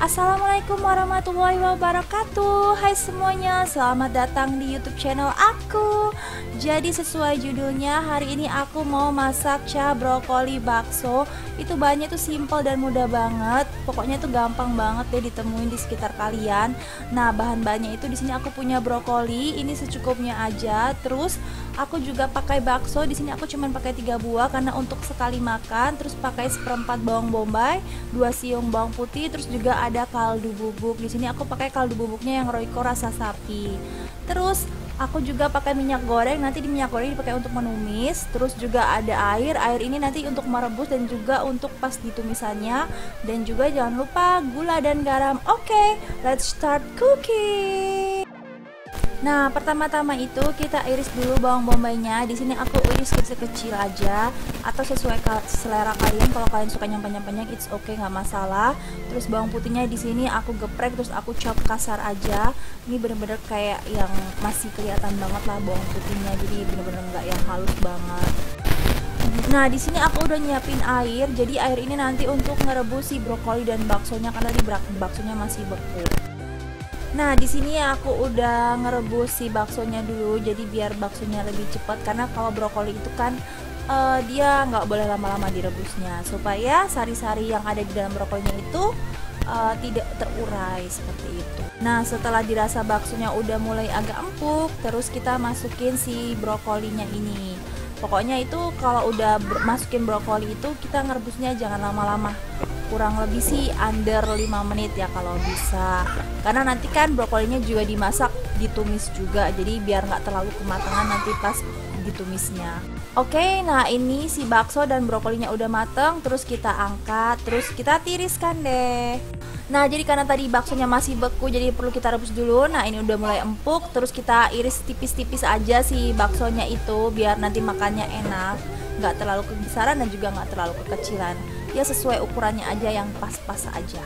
Assalamualaikum warahmatullahi wabarakatuh. Hai semuanya, selamat datang di YouTube channel aku. Jadi sesuai judulnya, hari ini aku mau masak cah brokoli bakso. Itu bahannya tuh simple dan mudah banget. Pokoknya tuh gampang banget deh ditemuin di sekitar kalian. Nah, bahan-bahannya itu di sini aku punya brokoli, ini secukupnya aja. Terus aku juga pakai bakso. Di sini aku cuman pakai 3 buah karena untuk sekali makan. Terus pakai 1/4 bawang bombay, 2 siung bawang putih, terus juga ada kaldu bubuk. Di sini aku pakai kaldu bubuknya yang Royco rasa sapi. Terus aku juga pakai minyak goreng, nanti di minyak goreng dipakai untuk menumis. Terus juga ada air ini nanti untuk merebus dan juga untuk pas ditumisannya. Dan juga jangan lupa gula dan garam. Oke, let's start cooking. Nah, pertama-tama itu kita iris dulu bawang bombaynya. Di sini aku iris kecil-kecil aja atau sesuai selera kalian. Kalau kalian suka nyampe-nyampe, it's okay, nggak masalah. Terus bawang putihnya di sini aku geprek, terus aku chop kasar aja. Ini bener-bener kayak yang masih kelihatan banget lah bawang putihnya, jadi bener-bener nggak yang halus banget. Nah, di sini aku udah nyiapin air. Jadi air ini nanti untuk ngerebus si brokoli dan baksonya karena di baksonya masih beku. Nah, di sini aku udah ngerebus si baksonya dulu, jadi biar baksonya lebih cepat. Karena kalau brokoli itu kan dia nggak boleh lama-lama direbusnya, supaya sari-sari yang ada di dalam brokolinya itu tidak terurai seperti itu. Nah, setelah dirasa baksonya udah mulai agak empuk, terus kita masukin si brokolinya ini. Pokoknya itu kalau udah masukin brokoli itu kita ngerebusnya jangan lama-lama. Kurang lebih sih under 5 menit ya kalau bisa, karena nanti kan brokolinya juga dimasak, ditumis juga, jadi biar nggak terlalu kematangan nanti pas ditumisnya. Oke, nah ini si bakso dan brokolinya udah mateng, terus kita angkat, terus kita tiriskan deh. Nah, jadi karena tadi baksonya masih beku, jadi perlu kita rebus dulu. Nah, ini udah mulai empuk, terus kita iris tipis-tipis aja si baksonya itu biar nanti makannya enak, nggak terlalu kebesaran dan juga nggak terlalu kekecilan. Ya sesuai ukurannya aja, yang pas-pas aja.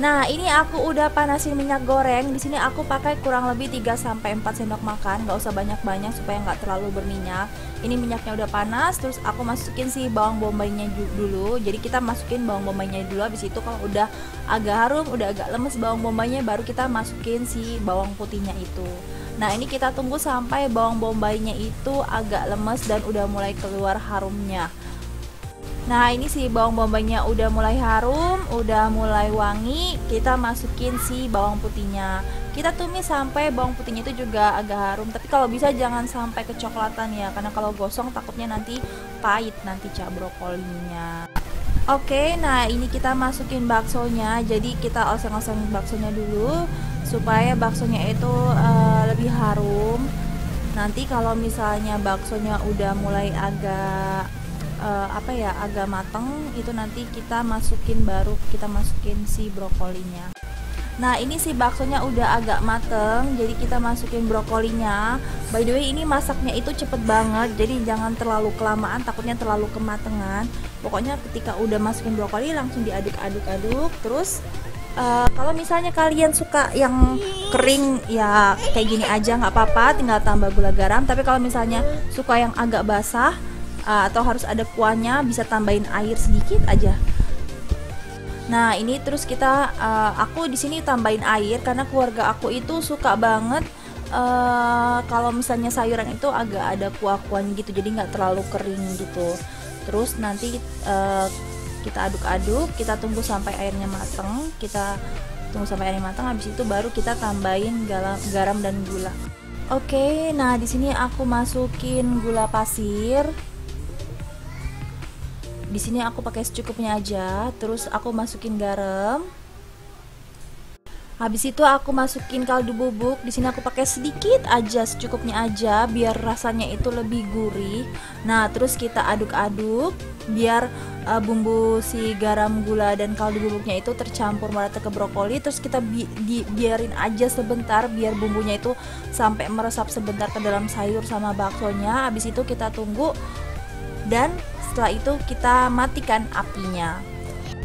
Nah, ini aku udah panasin minyak goreng. Di sini aku pakai kurang lebih 3-4 sendok makan, nggak usah banyak-banyak supaya nggak terlalu berminyak. Ini minyaknya udah panas, terus aku masukin si bawang bombaynya dulu. Jadi kita masukin bawang bombaynya dulu, habis itu kalau udah agak harum, udah agak lemes bawang bombaynya, baru kita masukin si bawang putihnya itu. Nah, ini kita tunggu sampai bawang bombaynya itu agak lemes dan udah mulai keluar harumnya. Nah, ini si bawang bombaynya udah mulai harum, udah mulai wangi. Kita masukin si bawang putihnya. Kita tumis sampai bawang putihnya itu juga agak harum. Tapi kalau bisa jangan sampai kecoklatan ya, karena kalau gosong takutnya nanti pahit nanti cah brokolinya. Oke, nah ini kita masukin baksonya. Jadi kita oseng-oseng baksonya dulu supaya baksonya itu lebih harum. Nanti kalau misalnya baksonya udah mulai agak agak mateng, itu nanti kita masukin, baru kita masukin si brokolinya. Nah, ini si baksonya udah agak mateng, jadi kita masukin brokolinya. By the way, ini masaknya itu cepet banget, jadi jangan terlalu kelamaan, takutnya terlalu kematangan. Pokoknya ketika udah masukin brokoli langsung diaduk-aduk-aduk. Terus kalau misalnya kalian suka yang kering ya kayak gini aja nggak apa-apa, tinggal tambah gula garam. Tapi kalau misalnya suka yang agak basah atau harus ada kuahnya, bisa tambahin air sedikit aja. Nah, ini terus kita aku di sini tambahin air karena keluarga aku itu suka banget kalau misalnya sayuran itu agak ada kuah-kuahnya gitu, jadi nggak terlalu kering gitu. Terus nanti kita aduk-aduk, kita tunggu sampai airnya mateng, habis itu baru kita tambahin garam dan gula. Oke, nah di sini aku masukin gula pasir. Di sini aku pakai secukupnya aja, terus aku masukin garam. Habis itu aku masukin kaldu bubuk. Di sini aku pakai sedikit aja, secukupnya aja biar rasanya itu lebih gurih. Nah, terus kita aduk-aduk biar bumbu si garam, gula dan kaldu bubuknya itu tercampur merata ke brokoli. Terus kita biarin aja sebentar biar bumbunya itu sampai meresap sebentar ke dalam sayur sama baksonya. Habis itu kita tunggu dan setelah itu kita matikan apinya.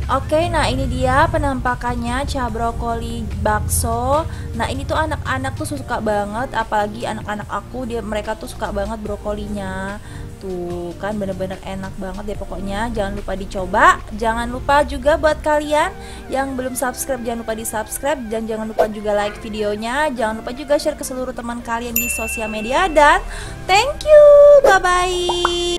Oke, nah ini dia penampakannya cah brokoli bakso. Nah ini tuh anak-anak tuh suka banget, apalagi anak-anak aku, mereka tuh suka banget brokolinya. Tuh kan bener-bener enak banget ya pokoknya. Jangan lupa dicoba. Jangan lupa juga buat kalian yang belum subscribe, jangan lupa di subscribe. Dan jangan lupa juga like videonya. Jangan lupa juga share ke seluruh teman kalian di sosial media. Dan thank you, bye-bye.